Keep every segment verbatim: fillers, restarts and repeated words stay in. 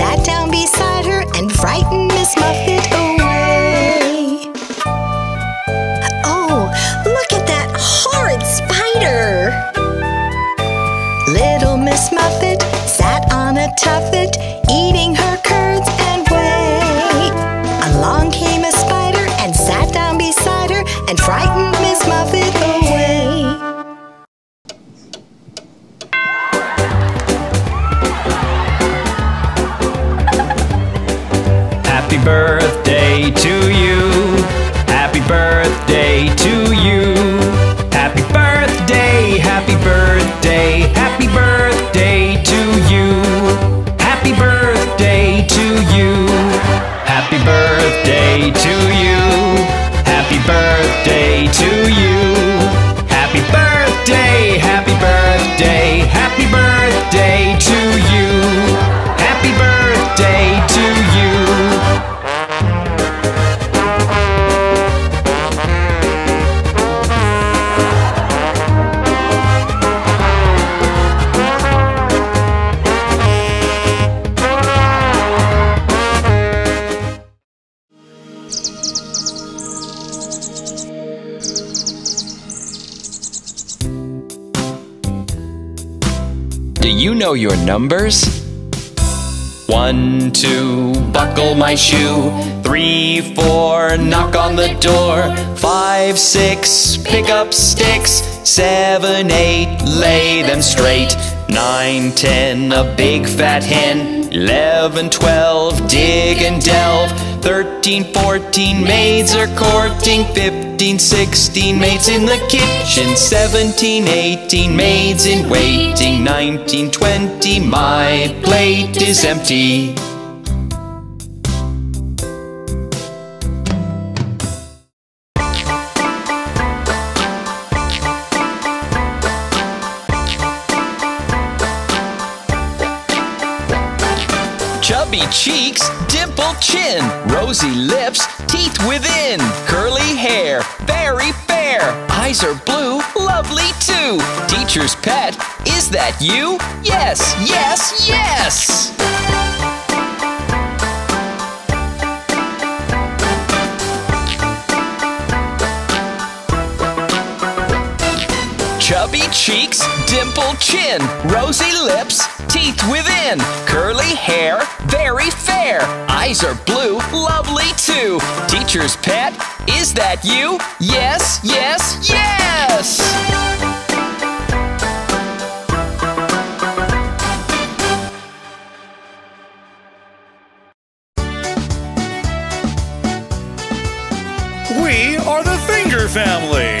sat down beside her and frightened Miss Muffet away. Oh, look at that horrid spider! Little Miss Muffet sat on a tuffet, eating her curds and whey. Along came a spider and sat down beside her and frightened Miss Muffet away. Happy birthday to you. Happy birthday to you. Happy birthday, happy birthday, happy birthday to you. Happy birthday to you. Happy birthday to you. Happy birthday to you. Happy birthday, happy birthday, happy birthday to you. Happy birthday to you. You know your numbers. One, two, buckle my shoe. Three, four, knock on the door. Five, six, pick up sticks. Seven, eight, lay them straight. Nine, ten, a big fat hen. Eleven, twelve, dig and delve. Thirteen, fourteen, maids are courting. Fifteen, sixteen, maids in the kitchen. Seventeen, eighteen, maids in waiting. Nineteen, twenty, my plate is empty. Chubby cheeks, dimpled chin, rosy lips, teeth within, curly hair, very fair, eyes are blue, lovely too. Teacher's pet, is that you? Yes, yes, yes! Chubby cheeks, dimpled chin, rosy lips, teeth within, curly hair, very fair, eyes are blue, lovely too. Teacher's pet, is that you? Yes, yes, yes! We are the Finger Family!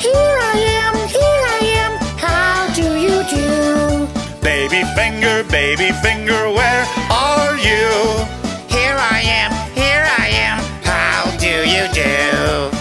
Here I am, here I am, how do you do? Baby Finger, Baby Finger, where are you? Here I am, here I am, how do you do?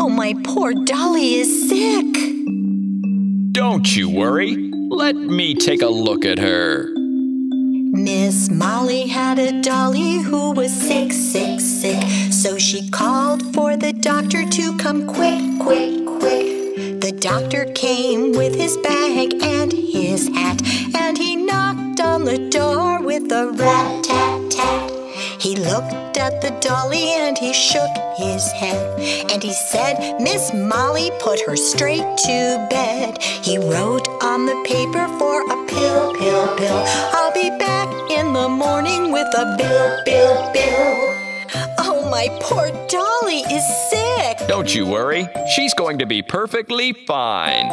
Oh, my poor dolly is sick. Don't you worry. Let me take a look at her. Miss Molly had a dolly who was sick, sick, sick. So she called for the doctor to come quick, quick, quick. The doctor came with his bag and his hat, and he knocked on the door with a rat-tat-tat. He looked at the dolly and he shook his head, and he said, Miss Molly, put her straight to bed. He wrote on the paper for a pill, pill, pill. I'll be back in the morning with a bill, bill, bill. Oh, my poor dolly is sick. Don't you worry. She's going to be perfectly fine.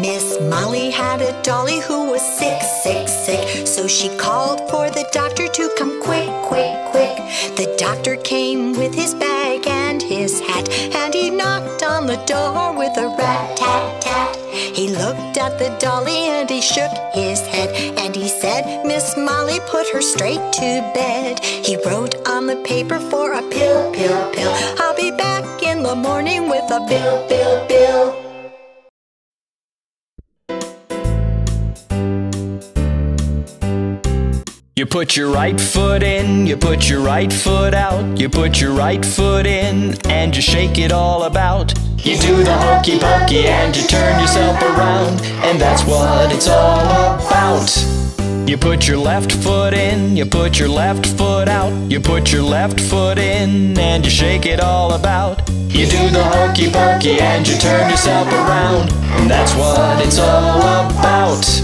Miss Molly had a dolly who was sick, sick, sick, so she called for the doctor to come quick, quick, quick. The doctor came with his bag and his hat, and he knocked on the door with a rat-tat-tat. He looked at the dolly and he shook his head, and he said, Miss Molly, put her straight to bed. He wrote on the paper for a pill, pill, pill. I'll be back in the morning with a bill, bill, bill. You put your right foot in, you put your right foot out, you put your right foot in, and you shake it all about. You do the hokey pokey and you turn yourself around, and that's what it's all about. You put your left foot in, you put your left foot out, you put your left foot in, and you shake it all about. You do the hokey pokey and you turn yourself around, and that's what it's all about.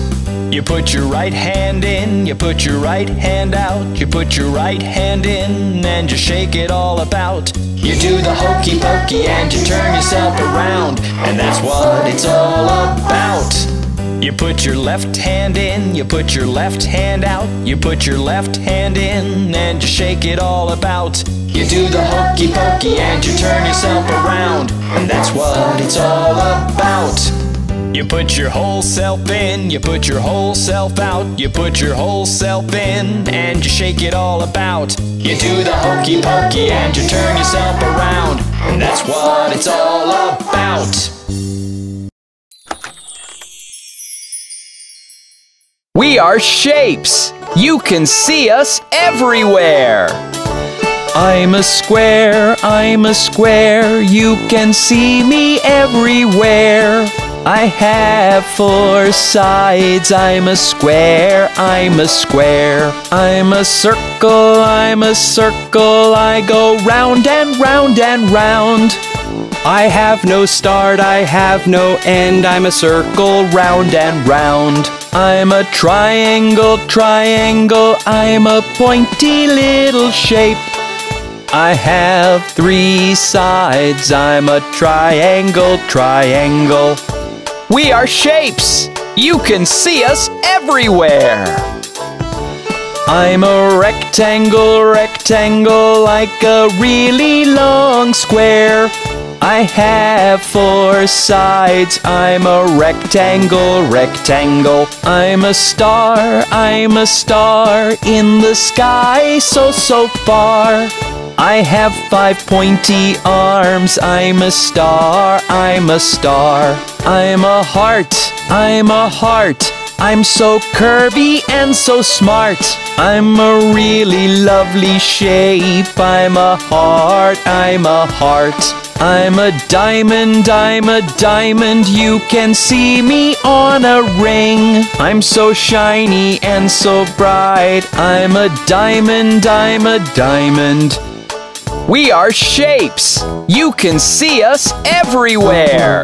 You put your right hand in, you put your right hand out, you put your right hand in, and you shake it all about. You do the hokey pokey and you turn yourself around, and that's what it's all about. You put your left hand in, you put your left hand out, you put your left hand in, and you shake it all about. You do the hokey pokey and you turn yourself around, and that's what it's all about. You put your whole self in, you put your whole self out, you put your whole self in, and you shake it all about. You do the hokey pokey and you turn yourself around, and that's what it's all about. We are shapes! You can see us everywhere! I'm a square, I'm a square, you can see me everywhere. I have four sides, I'm a square, I'm a square. I'm a circle, I'm a circle, I go round and round and round. I have no start, I have no end, I'm a circle, round and round. I'm a triangle, triangle, I'm a pointy little shape. I have three sides, I'm a triangle, triangle. We are shapes! You can see us everywhere! I'm a rectangle, rectangle, like a really long square. I have four sides, I'm a rectangle, rectangle. I'm a star, I'm a star, in the sky so, so far. I have five pointy arms, I'm a star, I'm a star. I'm a heart, I'm a heart, I'm so curvy and so smart. I'm a really lovely shape, I'm a heart, I'm a heart. I'm a diamond, I'm a diamond, you can see me on a ring. I'm so shiny and so bright, I'm a diamond, I'm a diamond. We are shapes! You can see us everywhere!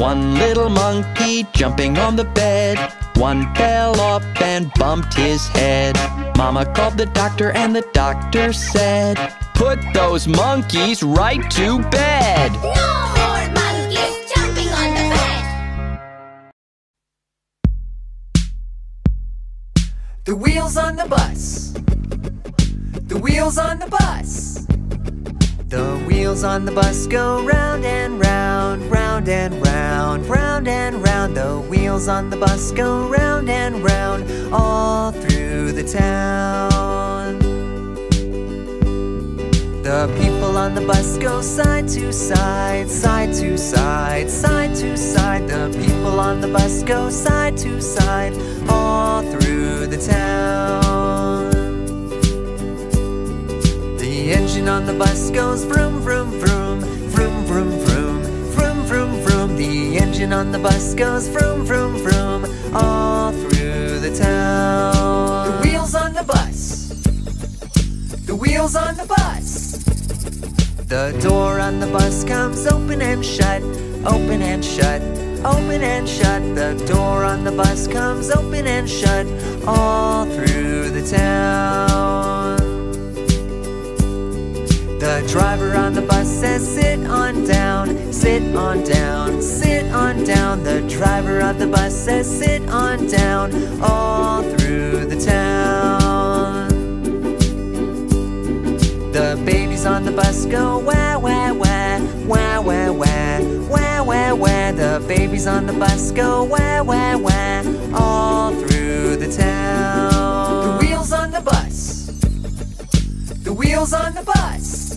One little monkey jumping on the bed. One fell up and bumped his head. Mama called the doctor and the doctor said, put those monkeys right to bed. No more monkeys jumping on the bed. The wheels on the bus. The wheels on the bus. The wheels on the bus go round and round, round and round, round and round. The wheels on the bus go round and round, all through the town. The people on the bus go side to side, side to side, side to side. The people on the bus go side to side, all through the town. The engine on the bus goes vroom, vroom, vroom, vroom, vroom, vroom, vroom, vroom, vroom. The engine on the bus goes vroom, vroom, vroom, all through the town. The wheels on the bus. The wheels on the bus. The door on the bus comes open and shut, open and shut, open and shut. The door on the bus comes open and shut, all through the town. The driver on the bus says, sit on down, sit on down, sit on down. The driver of the bus says, sit on down, all through the town. The babies on the bus go wah, wah, wah, wah, wah, wah, wah, wah, wah. The babies on the bus go wah, wah, wah, all through the town. The wheels on the bus. The wheels on the bus.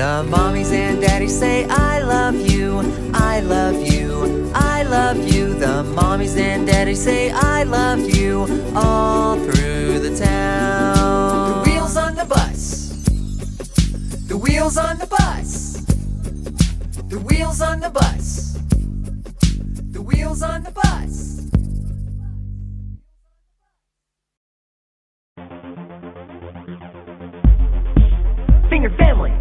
The mommies and daddies say, I love you, I love you, I love you. The mommies and daddies say, I love you, all through the town. The wheels on the bus. The wheels on the bus. The wheels on the bus. The wheels on the bus. Finger family.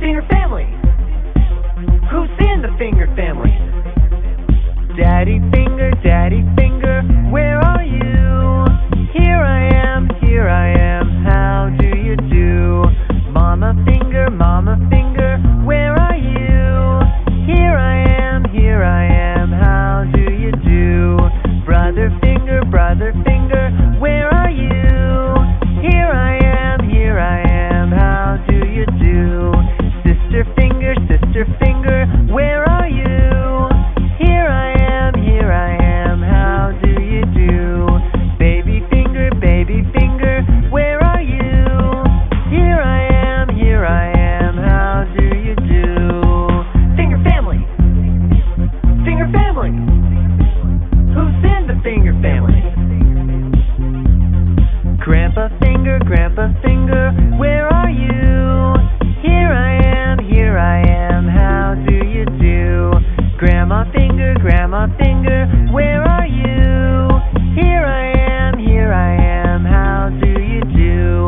Finger family. Who's in the finger family? Daddy finger, daddy finger, where are you? Here I am, here I am, how do you do? Mama finger, mama finger, where are you? Here I am, here I am, how do you do? Brother finger, brother finger, where are you? Here I am, here I am, how do you do? Sister finger, sister finger, where are you? Here I am, here I am, how do you do? Baby finger, baby finger, where are you? Here I am, here I am, how do you do? Finger family, finger family, who's in the finger family? Grandpa finger, grandpa finger, where are you? Here I am, here I am, how do you do? Grandma finger, grandma finger, where are you? Here I am, here I am, how do you do?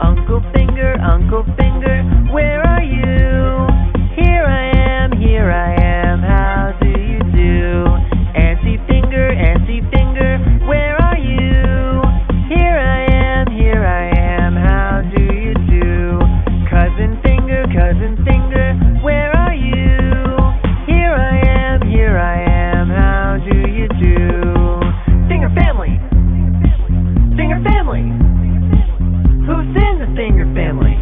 Uncle finger, uncle finger, where are you? Here I am, here I am, how do you do? Auntie finger, auntie finger, where are you? Here I am, here I am, how do you do? Cousin finger, cousin finger, where are you? Here I am, here I am, how do you do? Finger family, finger family, who's in the finger family?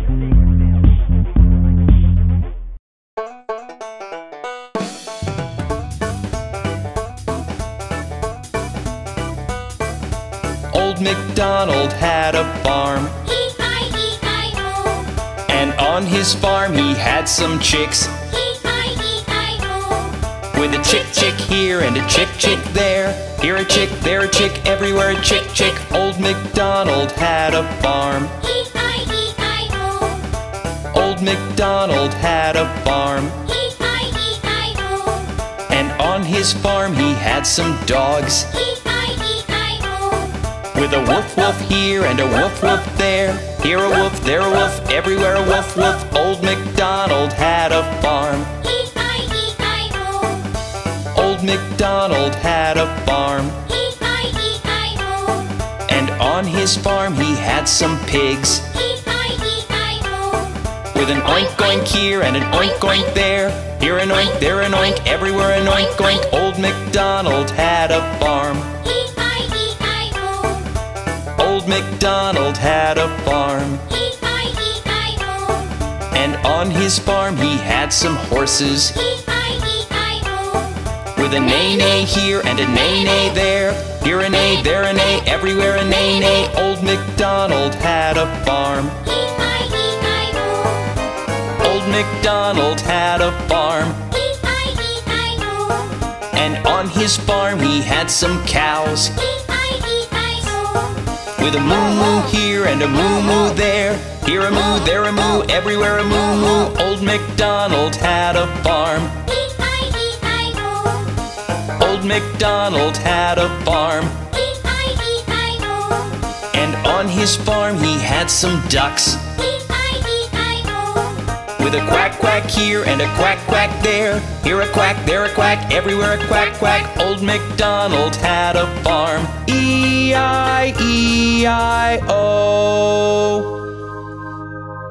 Old MacDonald had a farm. On his farm he had some chicks. E I E I O. With a chick chick here and a chick chick there. Here a chick, there a chick, everywhere a chick chick. Old MacDonald had a farm. E I E I O. Old MacDonald had a farm. E I E I O. On his farm he had some dogs. E I E I O. With a woof woof here and a woof woof there. Here a woof, there a woof, everywhere a woof woof. Old MacDonald had a farm. E I E I O. Old MacDonald had a farm. E I E I O. And on his farm he had some pigs. With an oink oink here and an oink oink there. Here an oink, there an oink, everywhere an oink oink. Old MacDonald had a farm. E I E I O. Old MacDonald had a farm. E I E I O. And on his farm he had some horses. E I E I O. With a neigh neigh here and a neigh neigh there. Here a neigh, there a neigh, everywhere a neigh neigh. Old MacDonald had a farm. Old MacDonald had a farm. E I E I O. And on his farm he had some cows. E I E I O. With a moo moo here and a moo moo there. Here a moo, there a moo, everywhere a moo moo. Old MacDonald had a farm. E I E I O. Old MacDonald had a farm. E I E I O. And on his farm he had some ducks. With a quack quack here and a quack quack there. Here a quack, there a quack, everywhere a quack quack. Old MacDonald had a farm. E I E I O.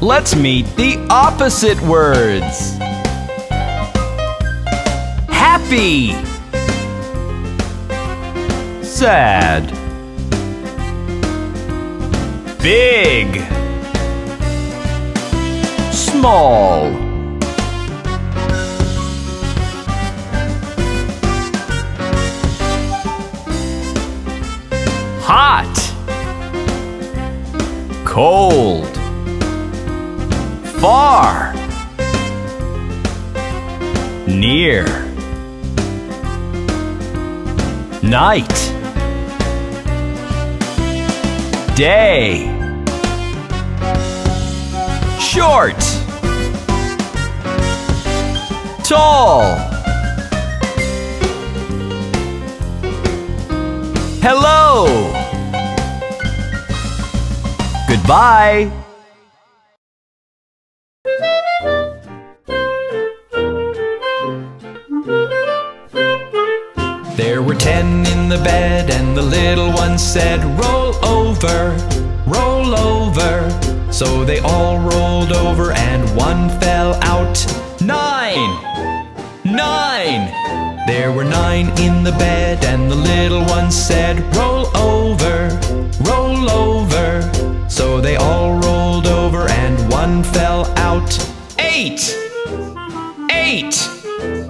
Let's meet the opposite words. Happy. Sad. Big. Small. Hot. Cold. Far. Near. Night. Day. Short. Tall. Hello. Goodbye. There were ten in the bed, and the little one said, "Roll over, roll over." So they all rolled over and one fell out. Nine! Nine! There were nine in the bed and the little one said, "Roll over, roll over." So they all rolled over and one fell out. Eight! Eight!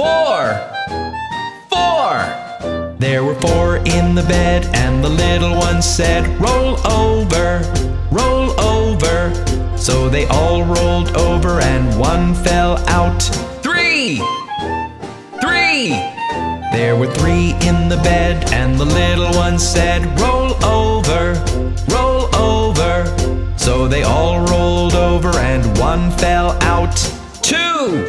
Four! Four! There were four in the bed and the little one said, "Roll over, roll over." So they all rolled over and one fell out. Three! Three! There were three in the bed and the little one said, "Roll over, roll over." So they all rolled over and one fell out. Two!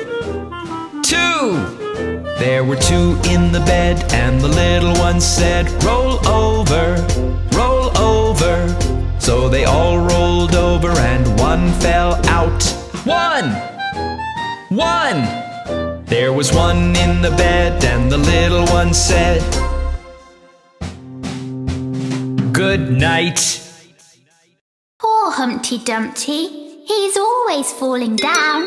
Two! There were two in the bed and the little one said, "Roll over, roll over." So they all rolled over and one fell out. One! One! There was one in the bed and the little one said, good night. Poor Humpty Dumpty, he's always falling down.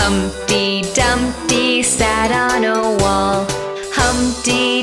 Humpty Dumpty sat on a wall. Humpty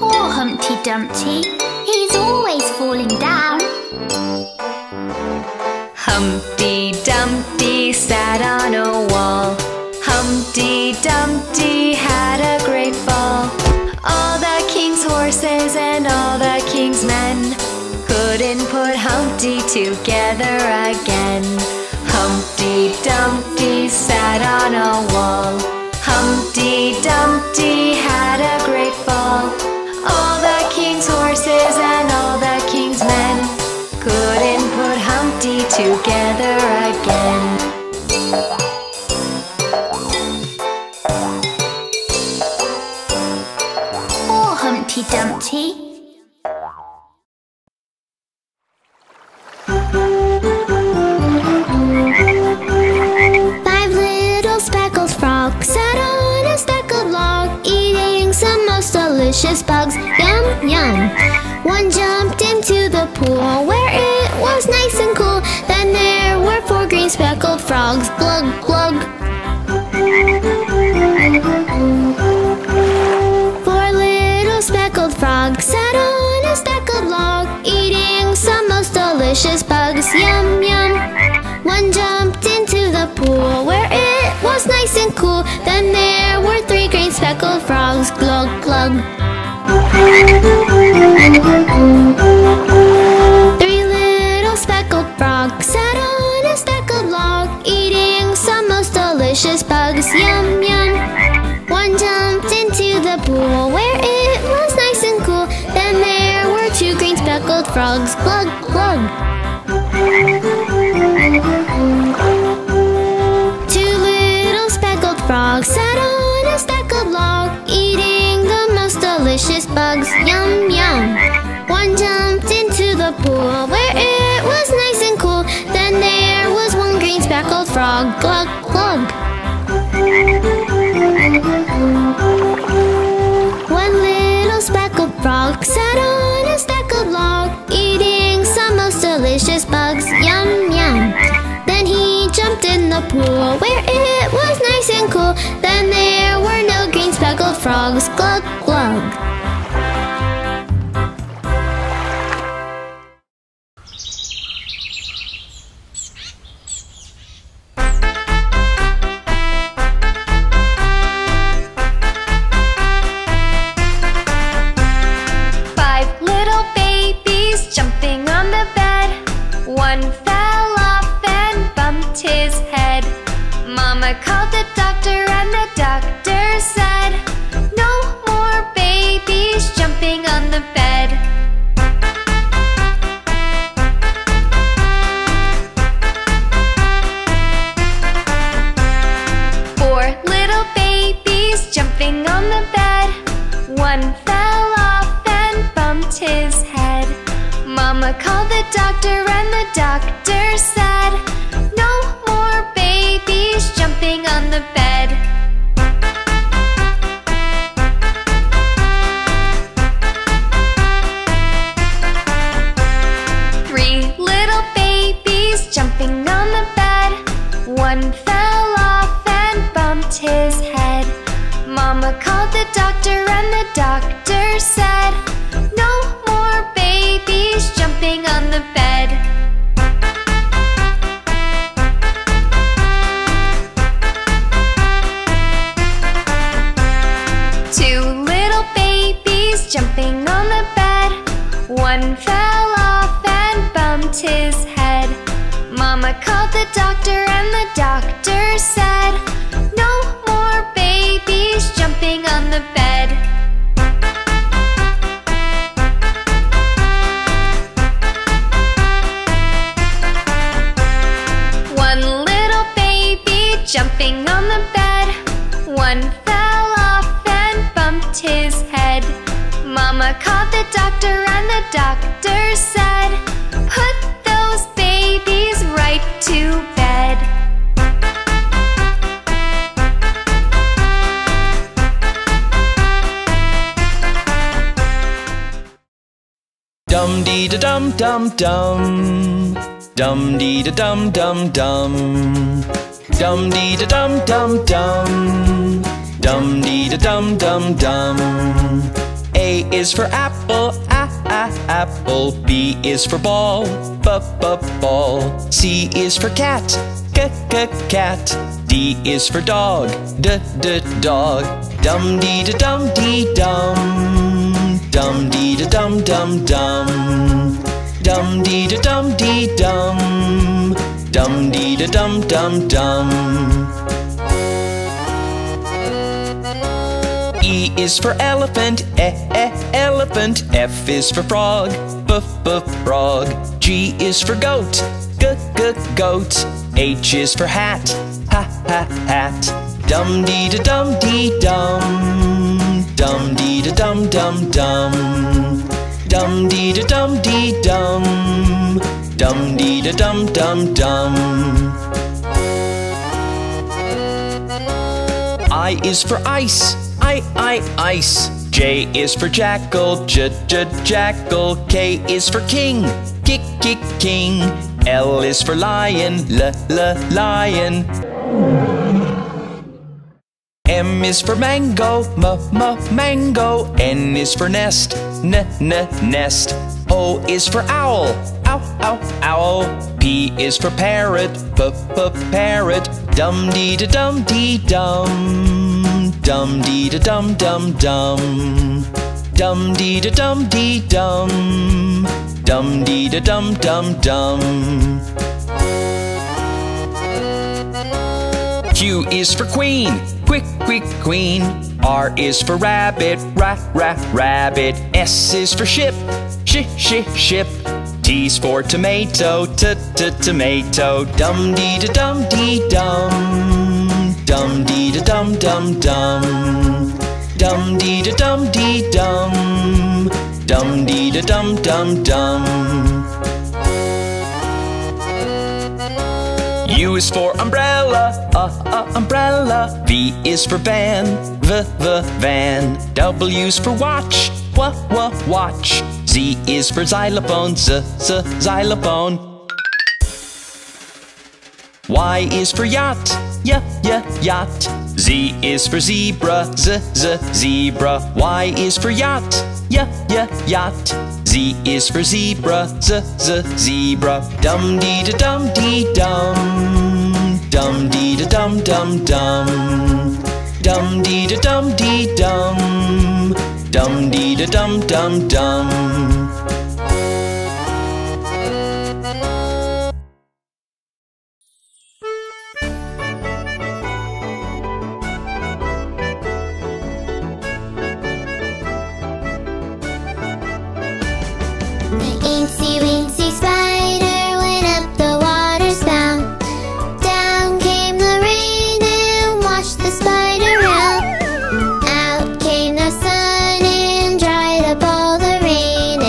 Poor Humpty Dumpty, he's always falling down. Humpty Dumpty sat on a wall. Humpty Dumpty had a great fall. All the king's horses and all the king's men couldn't put Humpty together again. Humpty Dumpty sat on a wall. Humpty Dumpty had a great fall. All the king's horses and all the king's men couldn't put Humpty together again. Poor Humpty Dumpty. Delicious bugs, yum yum. One jumped into the pool where it was nice and cool. Then there were four green speckled frogs, glug glug. Four little speckled frogs sat on a speckled log, eating some most delicious bugs, yum yum. One jumped into the pool where it was nice and cool. Then there were three green speckled frogs, glug glug. Three little speckled frogs sat on a speckled log, eating some most delicious bugs, yum yum. One jumped into the pool where it was nice and cool. Then there were two green speckled frogs, glug glug. Frog sat on a speckled log, eating the most delicious bugs, yum yum. One jumped into the pool where it was nice and cool. Then there was one green speckled frog, glug glug. One little speckled frog sat on a speckled log, eating some most delicious bugs, yum yum. Then he jumped in the pool where it was nice and cool. Then there were no green speckled frogs, glug glug. Five little babies jumping on the bed. One fell off and bumped his head. Mama called the doctor and the doctor said, no more babies jumping on the bed. Four little babies jumping on the bed. One fell off and bumped his head. Mama called the doctor and the doctor said, no more babies jumping on the bed. Three little babies jumping on the bed. One fell off and bumped his head. Mama called the doctor and the doctor said, no more babies jumping on the bed. Jumping on the bed, one fell off and bumped. bumped his head. Mama called the doctor and the doctor said, no more babies jumping on the bed. One little baby jumping on the bed, one fell off and bumped his head. Mama called the doctor and the doctor said, put those babies right to bed. Dum dee da dum dum dum, dum dee da dum dum dum, dum dee da dum dum dum, dum dee da dum dum dum. A is for apple, a-a-apple. B is for ball, b-b-ball. C is for cat, c-c-cat. D is for dog, d-d-dog. Dum-dee-da-dum-dee-dum, dum-dee-da-dum-dum-dum, dum-dee-da-dum-dee-dum, dum-dee-da-dum-dum-dum. E is for elephant, e-e-elephant. F is for frog, f-f-frog. G is for goat, g-g-goat. H is for hat, ha-ha-hat. Dum-dee-da-dum-dee-dum, dum-dee-da-dum-dum-dum, dum-dee-da-dum-dee-dum, dum-dee-da-dum-dum-dum. I is for ice, I, I, ice. J is for jackal, j, j, jackal. K is for king, kick, kick, king. L is for lion, l, l, lion. M is for mango, m, m, mango. N is for nest, n, n, nest. O is for owl, ow, ow, owl. P is for parrot, p, p, parrot. Dum-dee-da-dum-dee-dum, dum-dee-da-dum-dum-dum, dum-dee-da-dum-dee-dum, dum-dee-da-dum-dum-dum. Q is for queen, quick, quick, queen. R is for rabbit, ra, ra, rabbit. S is for ship, sh, sh, ship. T's for tomato, t, t, tomato. Dum-dee-da-dum-dee-dum, dum-dee-da-dum-dum-dum, dum-dee-da-dum-dee-dum, dum-dee-da-dum-dum-dum. U is for umbrella, uh, uh, umbrella. V is for van, v, v, van. W's for watch, w, w, watch. Z is for xylophone, z, z, xylophone. Y is for yacht, y, y, yacht. Z is for zebra, z, z, zebra. Y is for yacht, y, y, yacht. Z is for zebra, z, z, zebra. Dum-dee-da-dum-dee-dum, dum-dee-da-dum-dum-dum, dum-dee-da-dum-dee-dum, dum-dee-da-dum-dum-dum. Incy Wincy Spider went up the water spout. Down came the rain and washed the spider out. Out came the sun and dried up all the rain.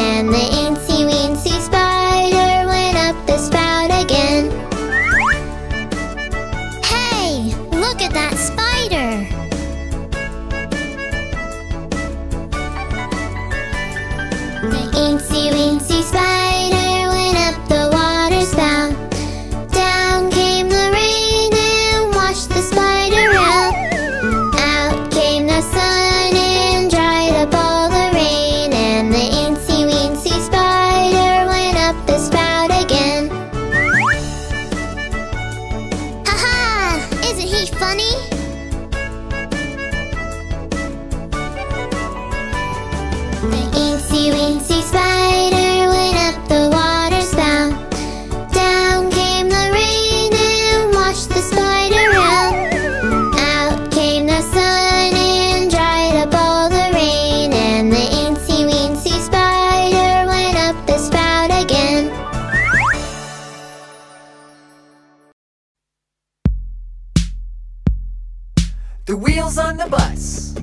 The wheels on the bus.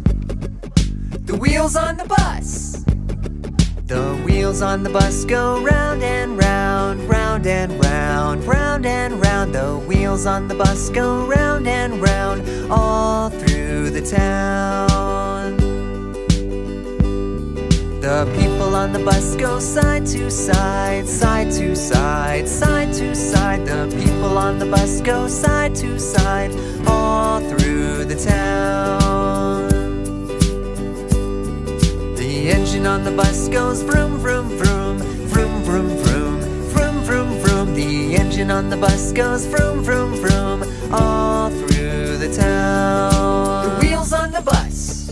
The wheels on the bus. The wheels on the bus go round and round, round and round, round and round. The wheels on the bus go round and round all through the town. The people on the bus go side to side, side to side, side to side. The people on the bus go side to side all through the town. The engine on the bus goes vroom, vroom, vroom, vroom, vroom, vroom, vroom, vroom, vroom. The engine on the bus goes vroom, vroom, vroom, all through the town. The wheels on the bus.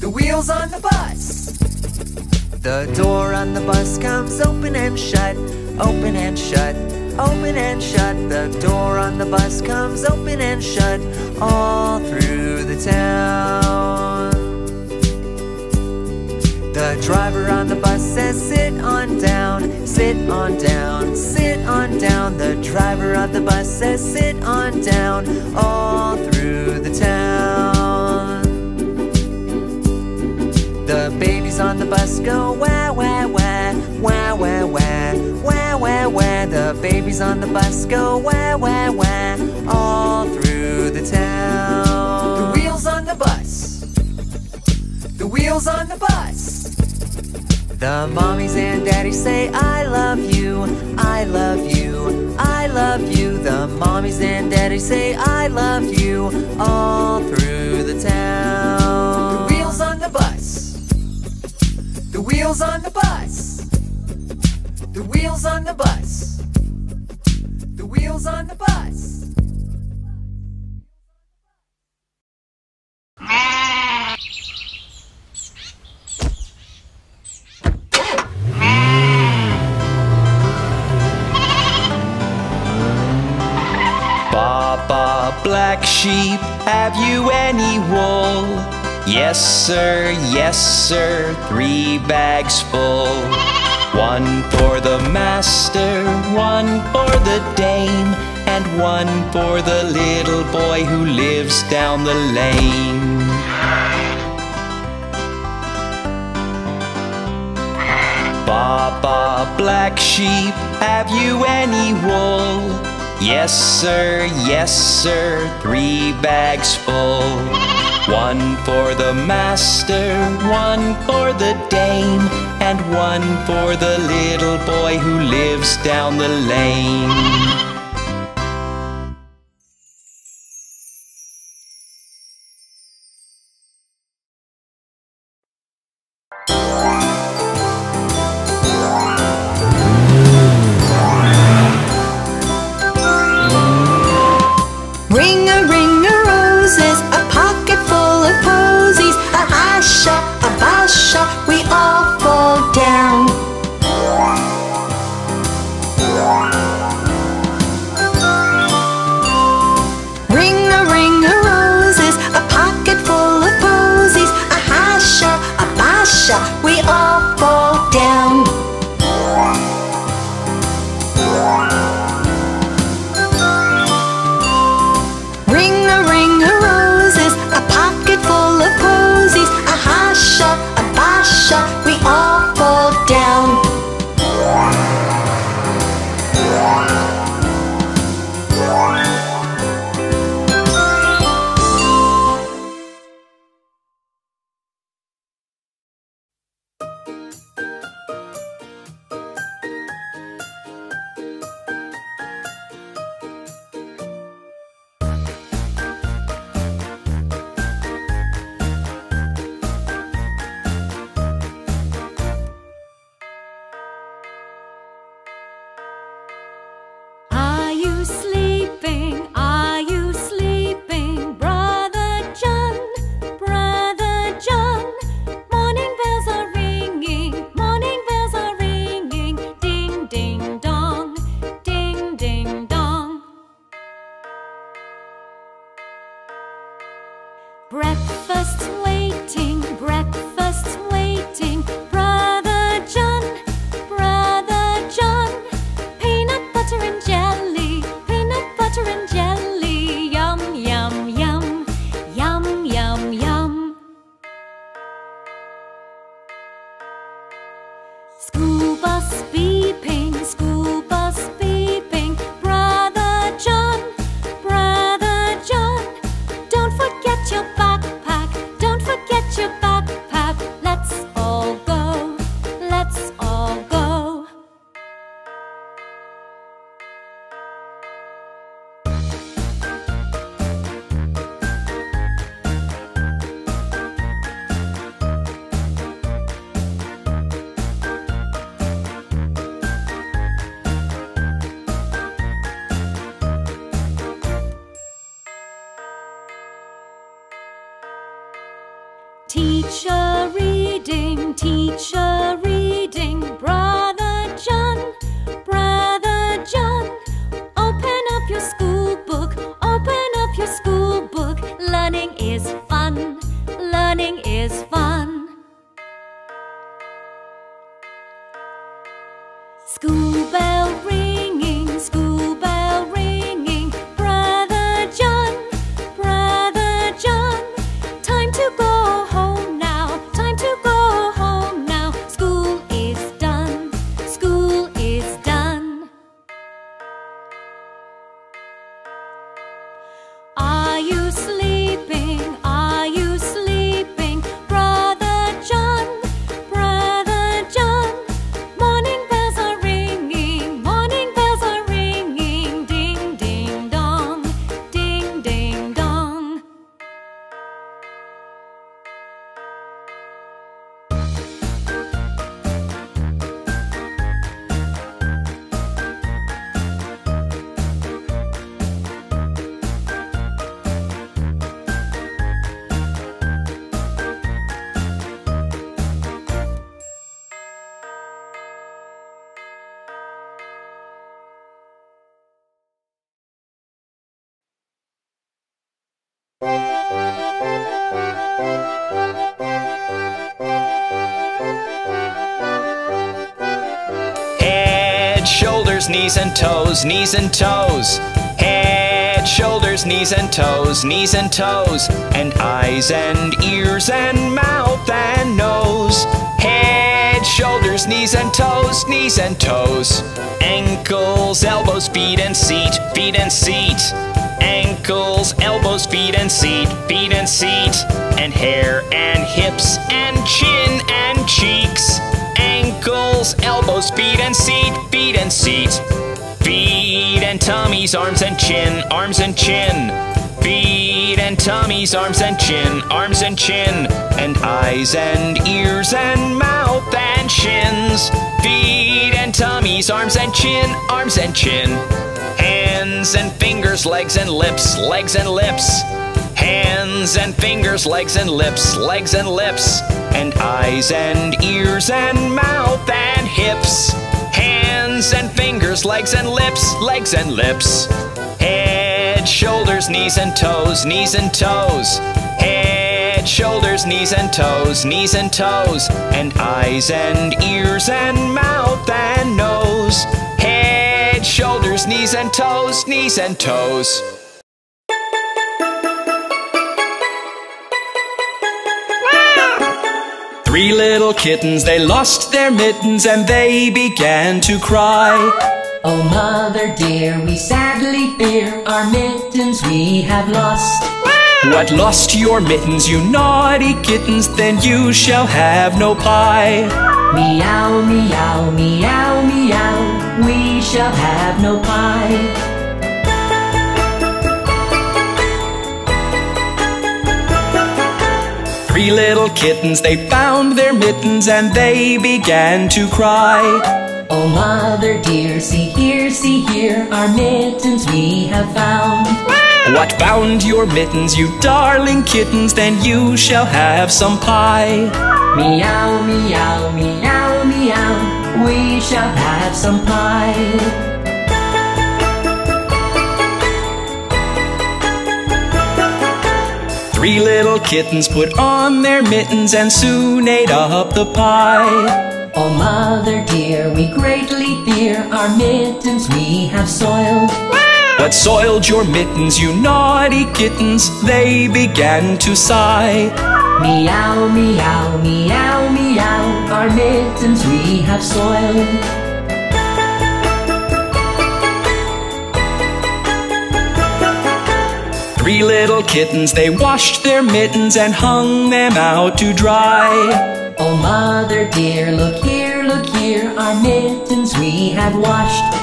The wheels on the bus. The door on the bus comes open and shut, open and shut, open and shut. The door on the bus comes open and shut all through the town. The driver on the bus says sit on down, sit on down, sit on down. The driver on the bus says sit on down all through the town. The babies on the bus go wah wah wah, wah wah wah, wah wah wah. The babies on the bus go wah wah wah all through the town. The wheels on the bus. The wheels on the bus. The mommies and daddies say, I love you, I love you, I love you. The mommies and daddies say, I love you, all through the town. The wheels on the bus. The wheels on the bus. The wheels on the bus. The wheels on the bus. Black sheep, have you any wool? Yes sir, yes sir, three bags full. One for the master, one for the dame, and one for the little boy who lives down the lane. Ba ba, black sheep, have you any wool? Yes sir, yes sir, three bags full. One for the master, one for the dame, and one for the little boy who lives down the lane. We all fall down. Ring a ring a roses, a pocket full of posies. A hasha, a basha, we all fall down. Jelly, peanut butter and jelly, yum, yum, yum. Teach a reading, teach a reading, Brother John, Brother John. Open up your school book, open up your school book. Learning is fun, learning is fun. School bell ringing, school bell ringing, Brother John, Brother John. Time to go home now, time to go home now. School is done, school is done. Are you sleeping? Are you sleeping? Brother John, Brother John. Morning bells are ringing, morning bells are ringing. Ding, ding, dong, ding, ding, dong. Head, shoulders, knees and toes, knees and toes. Head, shoulders, knees and toes, knees and toes. And eyes and ears and mouth and nose. Head, shoulders, knees and toes, knees and toes. Ankles, elbows, feet and seat, feet and seat. Ankles, elbows, feet and seat, feet and seat. And hair and hips and chin and cheeks. Ankles, elbows, feet and seat, feet and seat. Feet and tummies, arms and chin, arms and chin. Feet and tummies, arms and chin, arms and chin. And eyes and ears and mouth and shins. Feet and tummies, arms and chin, arms and chin. Hands and fingers, legs and lips, legs and lips. Hands and fingers, legs and lips, legs and lips. And eyes and ears and mouth and hips. Hands and fingers, legs and lips, legs and lips. Head, shoulders, knees and toes, knees and toes. Head, shoulders, knees and toes, knees and toes. And eyes and ears and mouth and nose. Head, shoulders, knees and toes, knees and toes. Three little kittens, they lost their mittens and they began to cry. Oh mother dear, we sadly fear our mittens we have lost. What, lost your mittens, you naughty kittens? Then you shall have no pie. Meow, meow, meow, meow, we shall have no pie. Three little kittens, they found their mittens and they began to cry. Oh mother dear, see here, see here, our mittens we have found. What, found your mittens, you darling kittens? Then you shall have some pie. Meow, meow, meow, meow, we shall have some pie. Three little kittens put on their mittens and soon ate up the pie. Oh mother dear, we greatly fear our mittens we have soiled. What, soiled your mittens, you naughty kittens? They began to sigh. Meow, meow, meow, meow, our mittens we have soiled. Three little kittens, they washed their mittens and hung them out to dry. Oh mother dear, look here, look here, our mittens we have washed.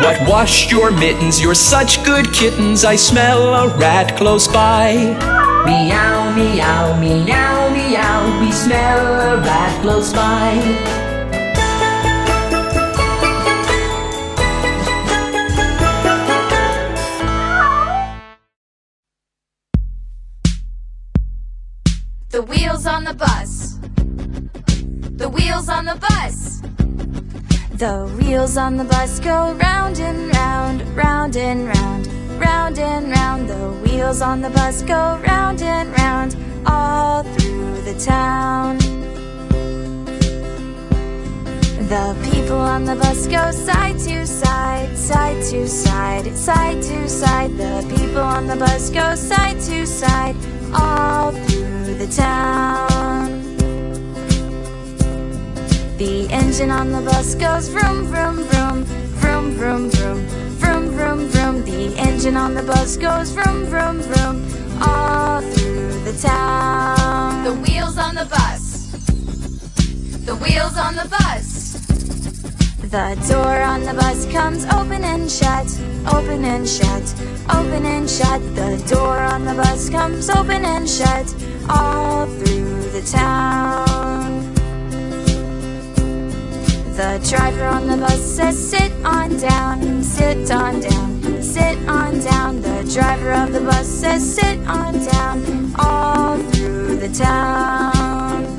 What, washed your mittens? You're such good kittens, I smell a rat close by. Meow, meow, meow, meow, we smell a rat close by. The wheels on the bus. The wheels on the bus. The wheels on the bus go round and round, round and round, round and round. The wheels on the bus go round and round, all through the town. The people on the bus go side to side, side to side, side to side. The people on the bus go side to side, all through the town. The engine on the bus goes vroom, vroom, vroom, vroom, vroom, vroom, vroom, vroom, vroom. The engine on the bus goes vroom, vroom, vroom, all through the town. The wheels on the bus. The wheels on the bus. The door on the bus comes open and shut, open and shut, open and shut. The door on the bus comes open and shut, all through the town. The driver on the bus says sit on down, sit on down, sit on down. The driver of the bus says sit on down, all through the town.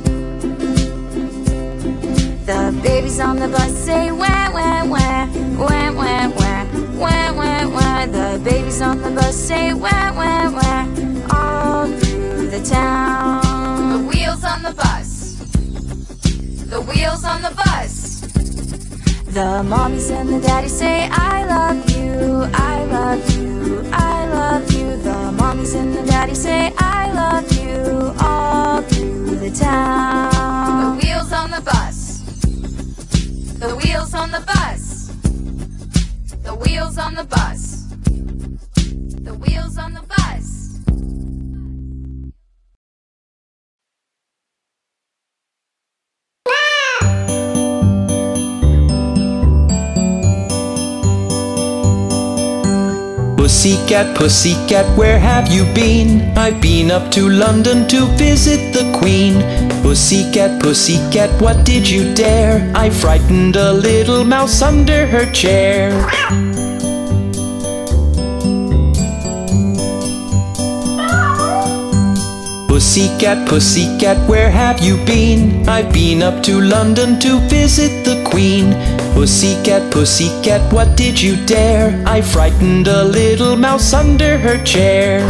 The babies on the bus say wah, wah, wah, wah, wah, wah, wah, wah, wah. The babies on the bus say wah, wah, wah, all through the town. The wheels on the bus. The wheels on the bus. The mommies and the daddies say I love you, I love you, I love you. The mommies and the daddies say I love you, all through the town. The wheels on the bus. The wheels on the bus. The wheels on the bus. The wheels on the bus. Pussycat, pussycat, where have you been? I've been up to London to visit the Queen. Pussycat, pussycat, what did you dare? I frightened a little mouse under her chair. Pussycat, pussycat, where have you been? I've been up to London to visit the Queen. Pussycat, pussycat, what did you dare? I frightened a little mouse under her chair.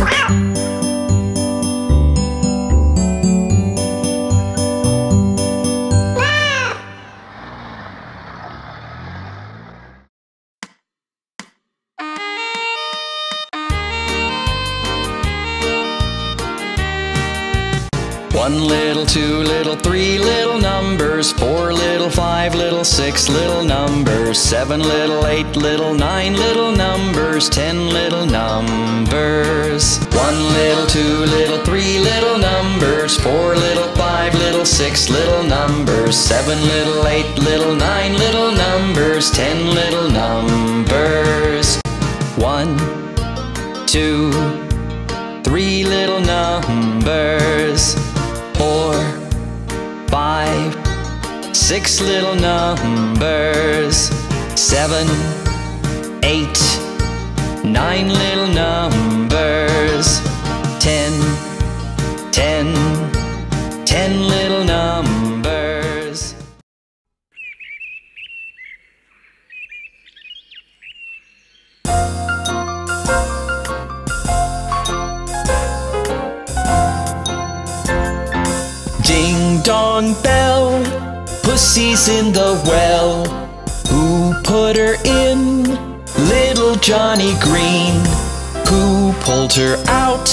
One little, two little, three little numbers, four little, five little, six little numbers, seven little, eight little, nine little numbers, ten little numbers. One little, two little, three little numbers, four little, five little, six little numbers, seven little, eight little, nine little numbers, ten little numbers. One, two, three little numbers. Four, five, six little numbers, seven, eight, nine little numbers, ten, ten, ten little numbers. Ding dong bell, pussy's in the well. Who put her in? Little Johnny Green. Who pulled her out?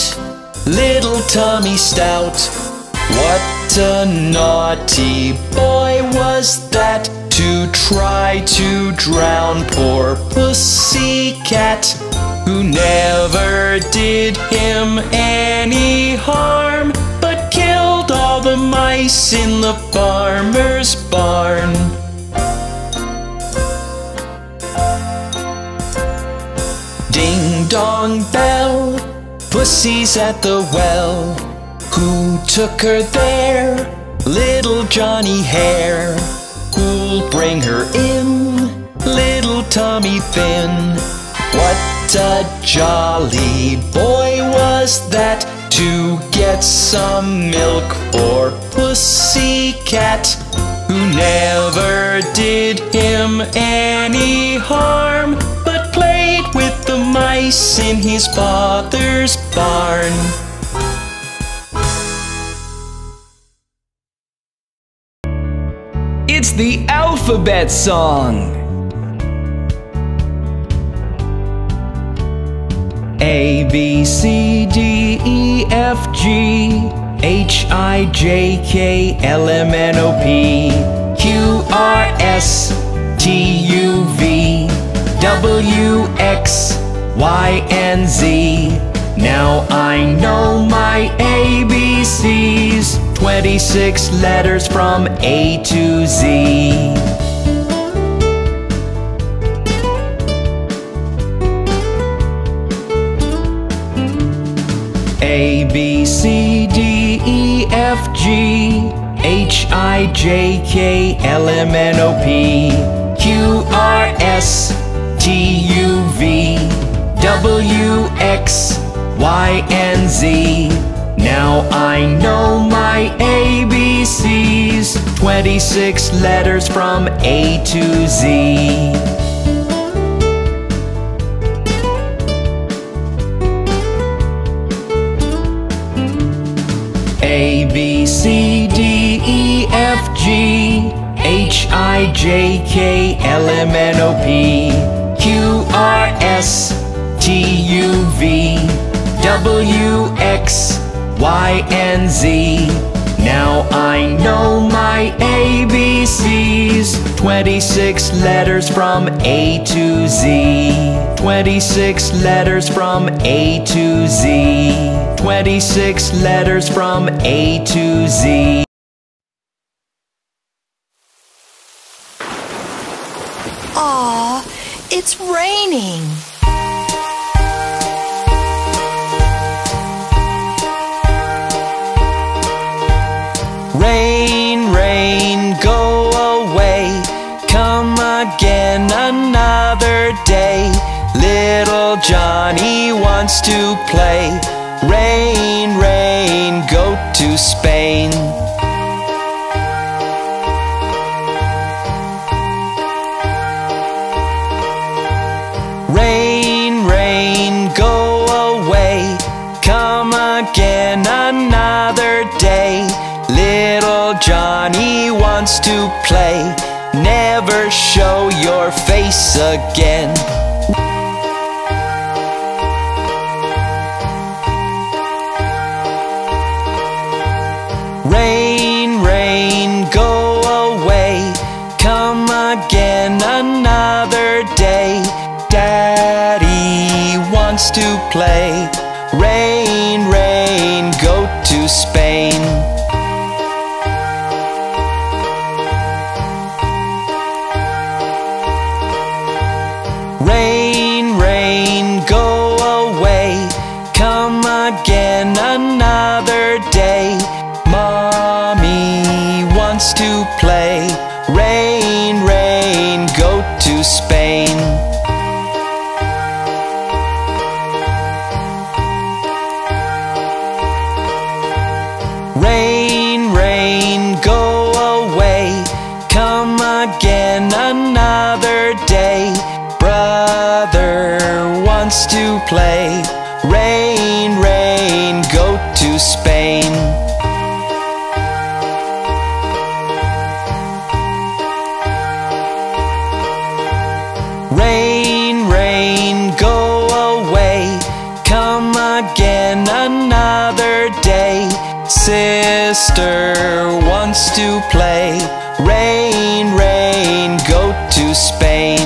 Little Tommy Stout. What a naughty boy was that, to try to drown poor Pussycat, who never did him any harm, but killed all the mice in the farmer's barn. Ding dong bell, pussy's at the well. Who took her there? Little Johnny Hare. Who'll bring her in? Little Tommy Finn. What a jolly boy was that, to get some milk for Pussycat, who never did him any harm, but played with the mice in his father's barn. It's the alphabet song. A, B, C, D, E, F, G, H, I, J, K, L, M, N, O, P, Q, R, S, T, U, V, W, X, Y, and Z. Now I know my A B Cs, twenty-six letters from A to Z. A, B, C, D, E, F, G, H, I, J, K, L, M, N, O, P, Q, R, S, T, U, V, W, X, Y, and Z. Now I know my A B Cs, twenty-six letters from A to Z. A, B, C, D, E, F, G, H, I, J, K, L, M, N, O, P, Q, R, S, T, U, V, W, X, Y, and Z. Now I know my A B Cs, twenty-six letters from A to Z. twenty-six letters from A to Z. twenty-six letters from A to Z. Aw, it's raining. Rain, rain, go away, come again another day. Little Johnny wants to play. Rain, rain, go to Spain. Rain, rain, go away, come again another day. Little Johnny wants to play. Never show your face again. Rain, rain, go away, come again another day. Daddy wants to play. Rain, rain, go to Spain. Rain, rain, go away, come again another day. Mommy wants to play. Rain, rain, go to Spain. Rain, rain, go away, come again another day. Brother wants to play. Rain, rain, go to Spain. Rain, rain, go away, come again another day. Sister wants to play. Rain, rain, go to Spain.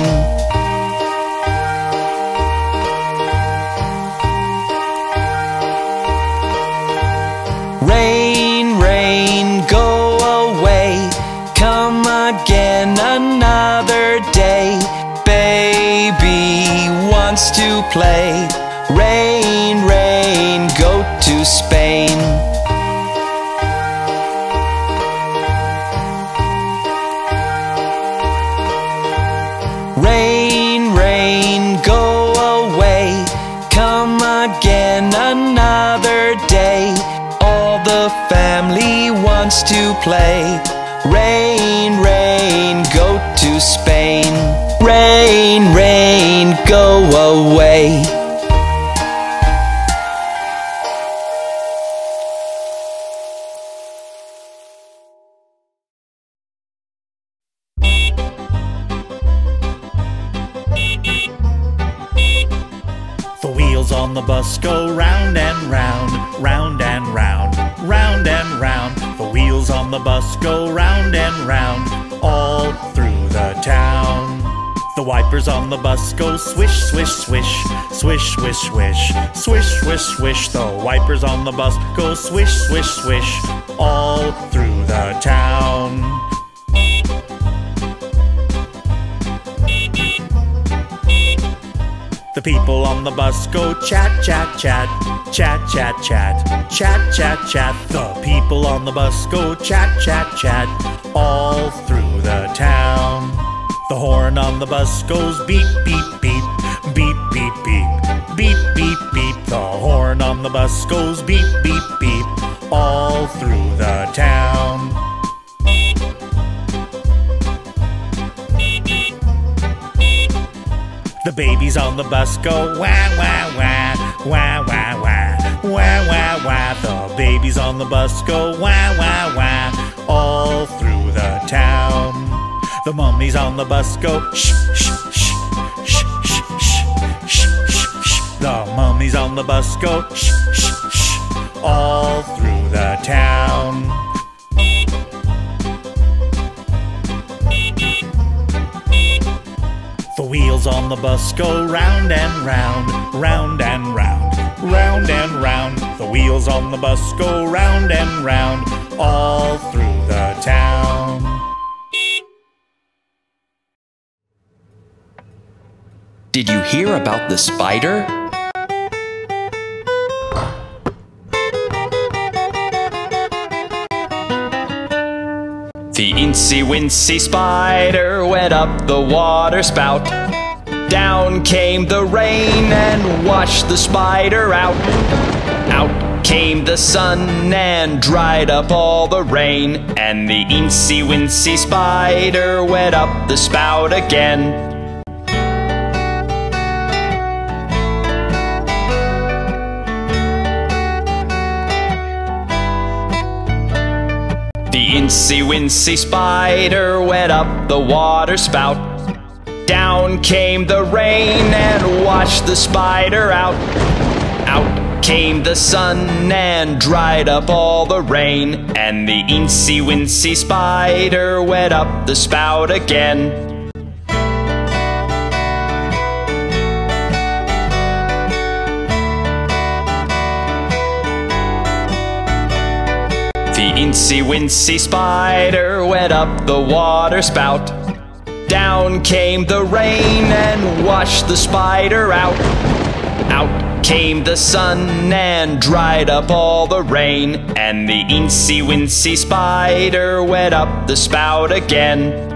Rain, rain, go away, come again another day. Baby wants to play. Rain, rain, go to Spain. Rain, rain, go away, again another day. All the family wants to play. Rain, rain, go to Spain. Rain, rain, go away. The bus go round and round, round and round, round and round. The wheels on the bus go round and round, all through the town. The wipers on the bus go swish, swish, swish, swish, swish, swish, swish, swish, swish. The wipers on the bus go swish, swish, swish, all through the town. The people on the bus go chat, chat, chat, chat, chat, chat, chat, chat, chat. The people on the bus go chat, chat, chat, all through the town. The horn on the bus goes beep, beep, beep, beep, beep, beep, beep, beep, beep. The horn on the bus goes beep, beep, beep, all through the town. The babies on the bus go wah, wah, wah, wah, wah, wah, wah, wah, wah. The babies on the bus go wah, wah, wah, all through the town. The mummies on the bus go shh, shh, shh, shh, shh, shh, shh, shh. The mummies on the bus go shh, shh, shh, all through the town. The wheels on the bus go round and round, round and round, round and round. The wheels on the bus go round and round, all through the town. Did you hear about the spider? The incy-wincy spider went up the water spout. Down came the rain and washed the spider out. Out came the sun and dried up all the rain. And the incy-wincy spider went up the spout again. The incy-wincy spider went up the water spout. Down came the rain and washed the spider out. Out came the sun and dried up all the rain. And the incy-wincy spider went up the spout again. The incy-wincy spider went up the water spout. Down came the rain and washed the spider out. Out came the sun and dried up all the rain. And the incy-wincy spider went up the spout again.